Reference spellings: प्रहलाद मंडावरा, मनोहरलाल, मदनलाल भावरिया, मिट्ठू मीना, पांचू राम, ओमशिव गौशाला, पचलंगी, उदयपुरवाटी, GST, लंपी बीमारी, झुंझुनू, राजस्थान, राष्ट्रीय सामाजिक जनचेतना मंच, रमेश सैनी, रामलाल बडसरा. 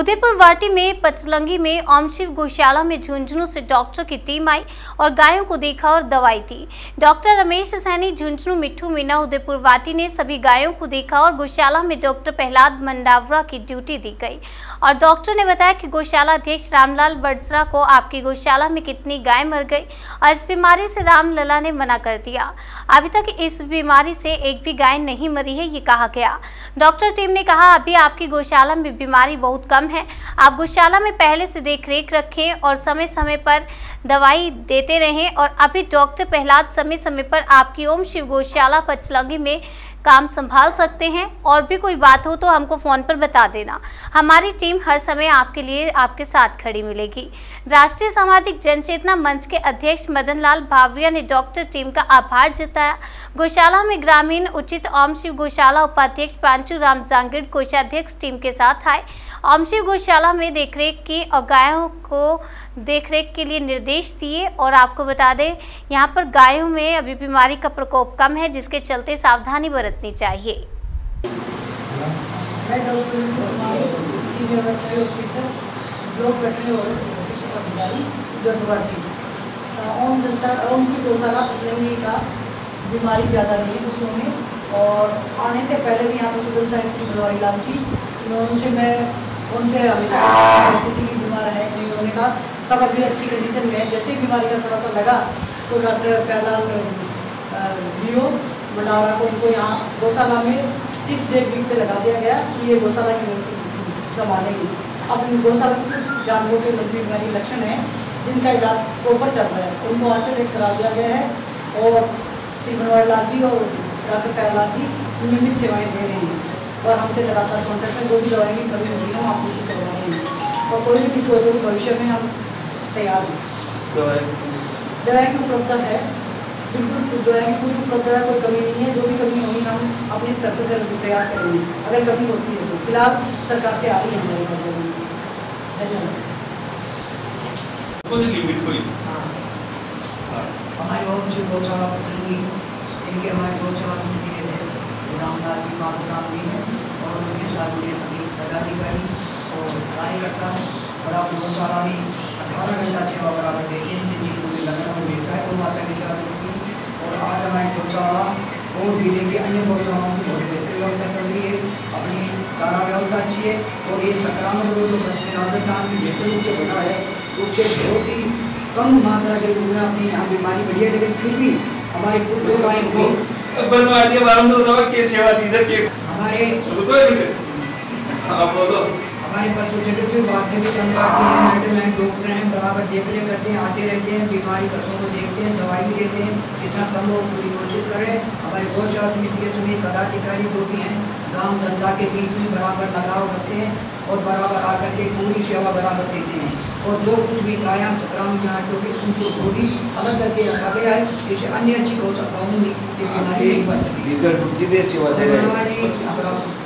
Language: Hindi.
उदयपुरवाटी में पचलंगी में ओमशिव गौशाला में झुंझुनू से डॉक्टर की टीम आई और गायों को देखा और दवाई दी। डॉक्टर रमेश सैनी झुंझुनू मिट्ठू मीना उदयपुरवाटी ने सभी गायों को देखा और गौशाला में डॉक्टर प्रहलाद मंडावरा की ड्यूटी दी गई और डॉक्टर ने बताया कि गौशाला अध्यक्ष रामलाल बडसरा को आपकी गौशाला में कितनी गाय मर गई और इस बीमारी से रामलला ने मना कर दिया, अभी तक इस बीमारी से एक भी गाय नहीं मरी है, ये कहा गया। डॉक्टर टीम ने कहा अभी आपकी गौशाला में बीमारी बहुत कम है, आप गौशाला में पहले से देखरेख रखें और समय समय पर दवाई देते रहें और अभी डॉक्टर प्रहलाद समय समय पर आपकी ओमशिव गौशाला पचलंगी में काम संभाल सकते हैं। और भी कोई बात हो तो हमको फोन पर बता देना, हमारी टीम हर समय आपके लिए आपके साथ खड़ी मिलेगी। राष्ट्रीय सामाजिक जनचेतना मंच के अध्यक्ष मदनलाल भावरिया ने डॉक्टर टीम का आभार जताया। गौशाला में ग्रामीण उचित ओमशिव गौशाला उपाध्यक्ष पांचू राम कोषाध्यक्ष टीम के साथ आए, ओमशिव गौशाला में देखरेख की और गायों को देखरेख के लिए निर्देश दिए। और आपको बता दें यहाँ पर गायों में अभी बीमारी का प्रकोप कम है, जिसके चलते सावधानी बरतनी चाहिए। मैं doctor senior veterinary officer block veterinary officer अधिकारी उदयपुरवाटी। ओमशिव गौशाला पचलंगी का बीमारी ज़्यादा नहीं है पशुओं में, और आने से पहले भी यहाँ पर सुगम साइंस की बुलवाई लांची उनसे मैं उनसे हमेशा बीमार है नहीं, उन्होंने कहा सब अभी अच्छी कंडीशन में है। जैसे बीमारी का थोड़ा सा लगा तो डॉक्टर प्रहलाद मंडावरा को उनको यहाँ गौशाला में 6 डे वीक पे लगा दिया गया कि ये गौशाला की संभालेगी। अब इन गौशाला में कुछ जानवरों के लंपी बीमारी लक्षण हैं जिनका इलाज प्रॉपर चल रहा है, उनको आज से एडमिट करा दिया गया है और श्री मनोहरलाल जी और डॉक्टर प्रहलाद जी नियमित सेवाएँ दे रही हैं और हमसे लगातार कॉन्टैक्ट में जो भी दवाई की कमी होगी हम आपको उनकी करवा रहे हैं और कोई भी दिक्कत हो भविष्य में हम तैयार हैं। दवाई की उपलब्धता है बिल्कुल, दवाई की पूरी उपलब्धता कोई कमी नहीं है, जो भी कमी होगी हम अपने स्तर पर करने का प्रयास करेंगे अगर कमी होती है तो। फिलहाल सरकार से आ रही है हमारे पास धन्यवाद। हमारे ओमशिव गौशाला पचलंगी इनके हमारे गौशाला पचलंगी के रामलाल जी पांचू राम जी हैं और उनके साथ मेरे सभी पदाधिकारी और कार्यकर्ता हैं और आप गौशाला में 18 घंटा सेवा बराबर देते हैं जिनको लगना और देखता है तो माता के साथ। आज हमारी गौशाला और जिले के अन्य गौशालाओं की बहुत बेहतर व्यवस्था चल रही है, अपनी सारा व्यवस्था अच्छी है और ये संक्रामक रोग जो राजस्थान में बेहतर रूप से बढ़ा है उससे बहुत ही कम मात्रा के रूप में अपनी यहाँ बीमारी बढ़ी है, लेकिन फिर भी हमारे डॉक्टर हैं बराबर देखरेख करते हैं, आते रहते हैं, बीमारी पशुओं को देखते हैं, दवाई भी देते हैं, इतना संभव पूरी कोशिश करें। हमारे गौशाला समिति के सभी पदाधिकारी जो भी हैं गांव जनता के बीच में बराबर लगाव रखते हैं और बराबर आकर के पूरी सेवा बराबर देते हैं और जो कुछ भी गाया चक्राम जो कि उनको गोली अलग करके रखा गया है जिससे अन्य अच्छी गौशालाओं में बीमारी बढ़ सके।